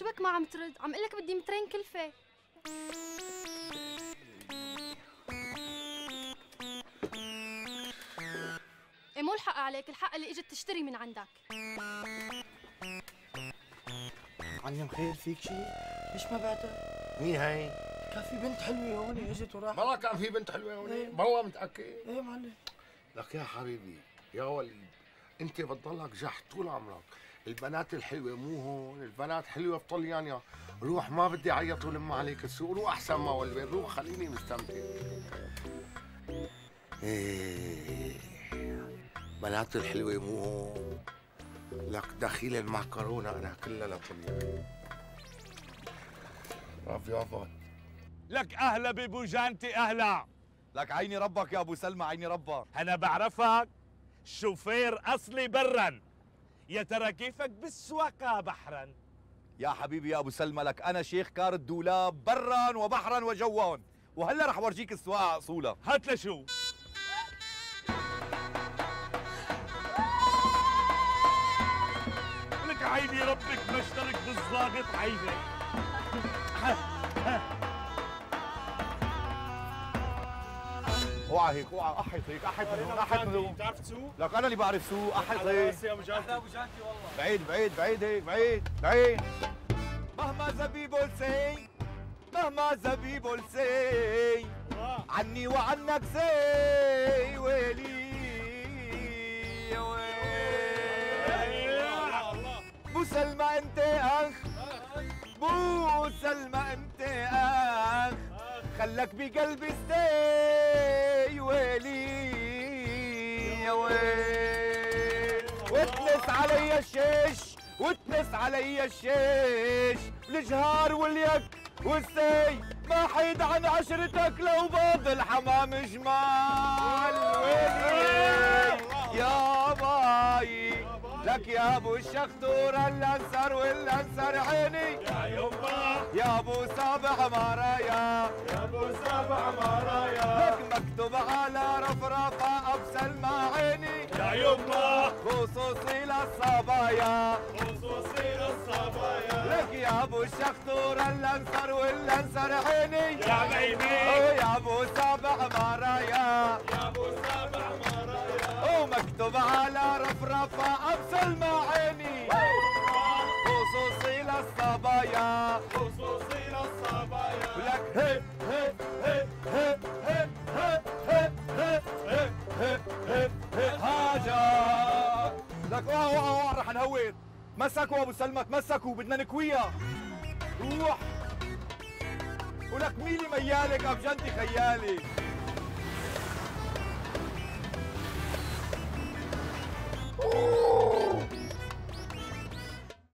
شبك ما عم ترد؟ عم قلك بدي مترين كلفة. ايه مو الحق عليك، الحق اللي اجت تشتري من عندك. معلم خير فيك شيء؟ ليش ما بعتها؟ مين هي؟ كان في بنت حلوة هون اجت وراحت. والله كان في بنت حلوة هون؟ والله متأكد؟ ايه معلم. لك يا حبيبي يا وليد، انت بتضلك جحت طول عمرك، البنات الحلوة مو هون، البنات حلوة بطليانيا، روح ما بدي عيط ولم عليك السوق، روح أحسن ما والبين، روح خليني مستمتع. ايه بنات الحلوة مو هون، لك دخيل المعكرونة أنا كلها لطليانيا. رفيقة لك أهلا بابو جانتي. أهلا لك، عيني ربك يا أبو سلمى، عيني ربك. أنا بعرفك شوفير أصلي برا، يا ترى كيفك بالسواقة بحرا؟ يا حبيبي يا أبو سلمى لك أنا شيخ كار الدولاب برا وبحرا وجوا، وهلا رح ورجيك السواقة أصولها. هات لشو لك عيني ربك ما اشترك بالظابط عينك. اوعى هيك، اوعى احط هيك، احط هون، احط هون. بتعرف تسوق؟ لك انا اللي بعرف سوق، احط هيك. يا ابو جانتي، يا ابو جانتي والله. بعيد بعيد بعيد هيك، بعيد بعيد. مهما زبيب لسي، مهما زبيب لسي، عني وعنك زي ويلي يا ويلي. بو سلمى انت اخ، بو سلمى انت اخ، خلك بقلبي ستي ويلي يا ويل. واتنس علي الشيش، واتنس علي الشيش، الجهار واليك والسي، ما حيد عن عشرتك لو بيض الحمام جمال ويلي يا باي. لك يا ابو الشخطور الانسر والانسر عيني يا يما، يا ابو سابع مرايا، يا ابو سابع مرايا، لك مكتوب على رفرفه ابو سلمى عيني يا يما، خصوصي للصبايا، خصوصي للصبايا، لك يا ابو الشخطور الانسر والانسر عيني يا عيني، يا ابو سابع مرايا، يا ابو سابع مرايا، ومكتوب على رفرفه ابو سلمى عيني خصوصي للصبايا، خصوصي للصبايا، ولك هي هي هي هي هي هي هي هي هي هي هي هاجا. لك اوعى اوعى اوعى رح نهون، مسكوا ابو سلمى تمسكوا، بدنا نكويها روح. ولك ميلي ميالك ابو جنتي خيالي.